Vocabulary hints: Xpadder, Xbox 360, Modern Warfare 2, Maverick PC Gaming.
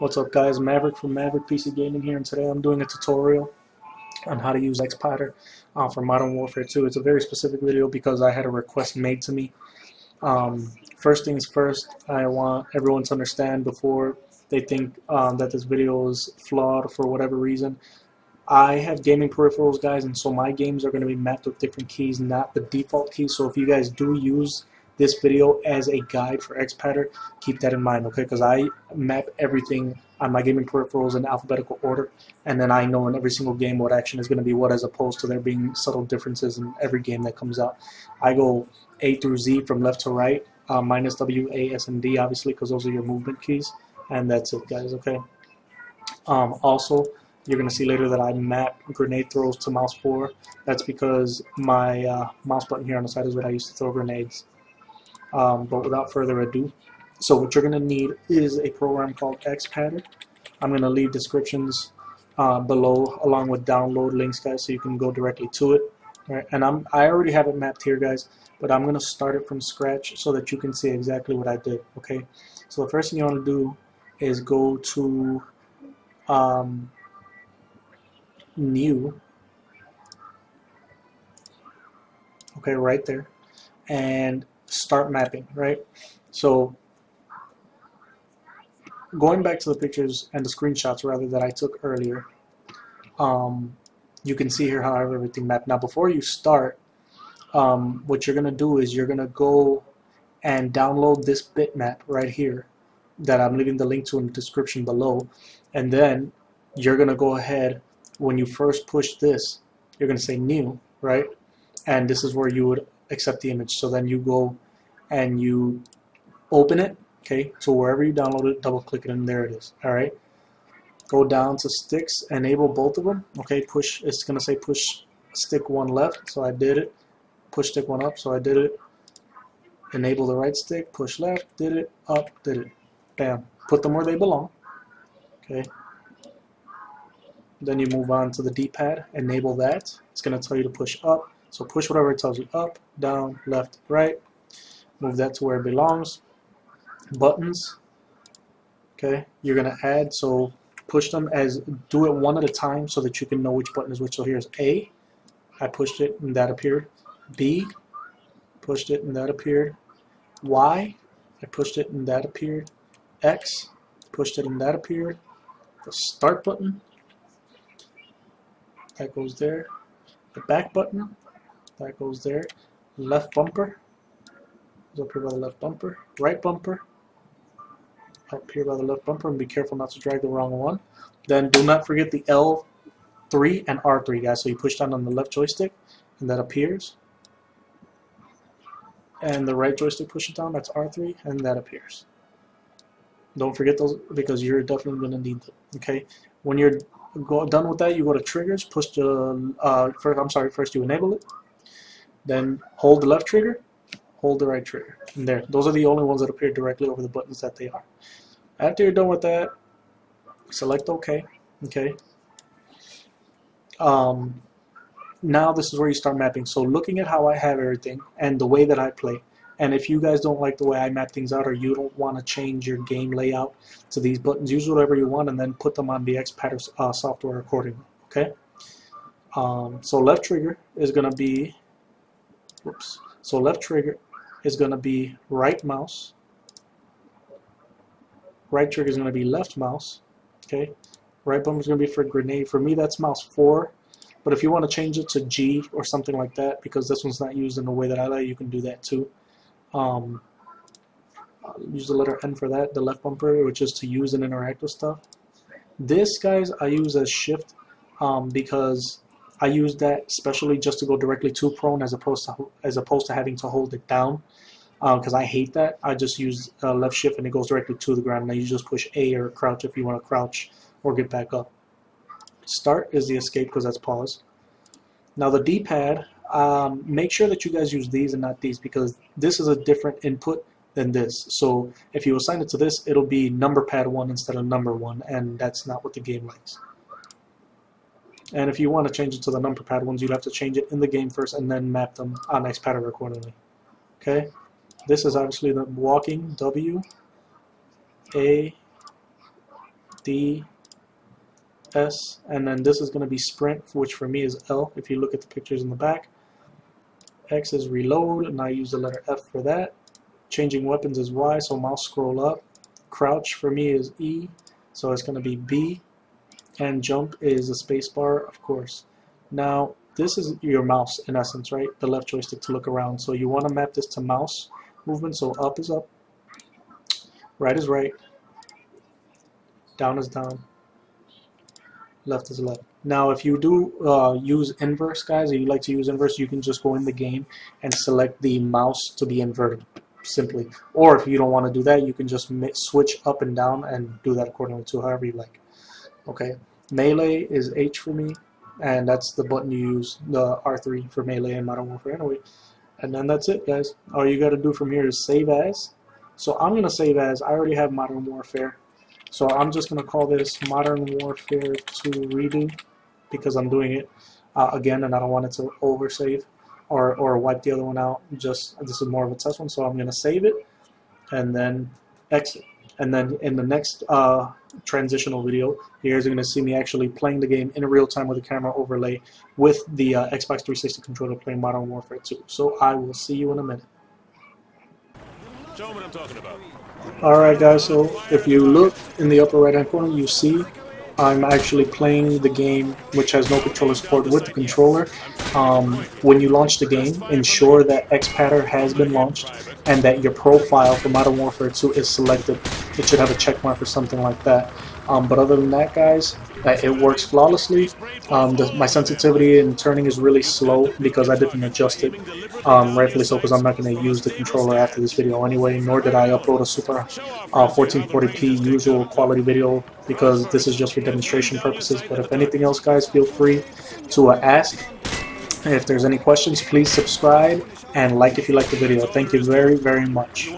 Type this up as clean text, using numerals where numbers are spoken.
What's up guys, Maverick from Maverick PC Gaming here, and today I'm doing a tutorial on how to use Xpadder for Modern Warfare 2. It's a very specific video because I had a request made to me. First things first, I want everyone to understand before they think that this video is flawed for whatever reason. I have gaming peripherals, guys, and so my games are going to be mapped with different keys, not the default keys. So if you guys do use this video as a guide for Xpadder, keep that in mind, okay? Because I map everything on my gaming peripherals in alphabetical order, and then I know in every single game what action is going to be what, as opposed to there being subtle differences in every game that comes out. I go A through Z from left to right, minus W, A, S, and D, obviously, because those are your movement keys, and that's it, guys, okay? Also, you're going to see later that I map grenade throws to mouse 4. That's because my mouse button here on the side is what I used to throw grenades. But without further ado, so what you're going to need is a program called Xpadder. I'm going to leave descriptions below along with download links, guys, so you can go directly to it. Right? And I already have it mapped here, guys, but I'm going to start it from scratch so that you can see exactly what I did. Okay, so the first thing you want to do is go to New. Okay, right there, and start mapping, right? So going back to the pictures and the screenshots rather that I took earlier, you can see here how I have everything mapped. Now before you start, what you're gonna do is you're gonna go and download this bitmap right here that I'm leaving the link to in the description below, and then you're gonna go ahead, when you first push this, you're gonna say new, right? And this is where you would accept the image. So then you go and you open it, okay, so wherever you download it, double click it, and there it is. Alright, go down to sticks, enable both of them, okay, push, it's gonna say push stick one left, so I did it, push stick one up, so I did it, enable the right stick, push left, did it, up, did it, bam, put them where they belong, okay. Then you move on to the D-pad, enable that, it's gonna tell you to push up, so push whatever it tells you, up, down, left, right. Move that to where it belongs. Buttons, okay, you're going to add, so push them as, do it one at a time so that you can know which button is which. So here's A, I pushed it and that appeared. B, pushed it and that appeared. Y, I pushed it and that appeared. X, pushed it and that appeared. The start button, that goes there. The back button, that goes there. Left bumper is up here by the left bumper. Right bumper up here by the left bumper, and be careful not to drag the wrong one. Then do not forget the L3 and R3, guys. So you push down on the left joystick and that appears, and the right joystick, push it down, that's R3, and that appears. Don't forget those because you're definitely going to need them, okay? When you're done with that, you go to triggers, push the first you enable it, then hold the left trigger, hold the right trigger, and there, those are the only ones that appear directly over the buttons that they are. After you're done with that, select OK, okay? Now this is where you start mapping. So looking at how I have everything and the way that I play, and if you guys don't like the way I map things out, or you don't want to change your game layout to these buttons, use whatever you want and then put them on the Xpadder software accordingly, okay? So left trigger is going to be, whoops, so left trigger is going to be right mouse, right trigger is going to be left mouse, okay? Right bumper is going to be for grenade. For me, that's mouse 4. But if you want to change it to G or something like that, because this one's not used in the way that I like, you can do that too. Use the letter N for that, the left bumper, which is to use and interact with stuff. This, guys, I use as shift because I use that especially just to go directly to prone as opposed to having to hold it down, because I hate that. I just use left shift and it goes directly to the ground. Now you just push A or crouch if you want to crouch or get back up. Start is the escape because that's pause. Now the D-pad, make sure that you guys use these and not these, because this is a different input than this. So if you assign it to this, it'll be number pad 1 instead of number 1, and that's not what the game likes. And if you want to change it to the number pad ones, you'd have to change it in the game first and then map them on Xpadder accordingly. Okay, this is obviously the walking, W, A, D, S, and then this is going to be sprint, which for me is L if you look at the pictures in the back. X is reload, and I use the letter F for that. Changing weapons is Y, so mouse scroll up. Crouch for me is E, so it's going to be B. And jump is a space bar, of course. Now, this is your mouse in essence, right? The left joystick to look around. So you want to map this to mouse movement. So up is up, right is right, down is down, left is left. Now, if you do use inverse, guys, if you like to use inverse, you can just go in the game and select the mouse to be inverted, simply. Or if you don't want to do that, you can just switch up and down and do that accordingly to however you like. Okay, melee is H for me. And that's the button you use, the R3 for melee and Modern Warfare anyway. And then that's it, guys. All you got to do from here is save as. So I'm going to save as. I already have Modern Warfare. So I'm just going to call this Modern Warfare 2 Redo because I'm doing it again and I don't want it to oversave or wipe the other one out. Just this is more of a test one. So I'm going to save it and then exit. And then in the next transitional video, you guys are going to see me actually playing the game in real time with a camera overlay with the Xbox 360 controller playing Modern Warfare 2. So I will see you in a minute. Show what I'm talking about. Alright guys, so if you look in the upper right hand corner, you see I'm actually playing the game, which has no controller support, with the controller. When you launch the game, ensure that Xpadder has been launched and that your profile for Modern Warfare 2 is selected. It should have a check mark or something like that. But other than that, guys, it works flawlessly. My sensitivity and turning is really slow because I didn't adjust it, rightfully so, because I'm not going to use the controller after this video anyway, nor did I upload a super 1440p usual quality video because this is just for demonstration purposes. But if anything else, guys, feel free to ask. If there's any questions, please subscribe and like if you like the video. Thank you very, very much.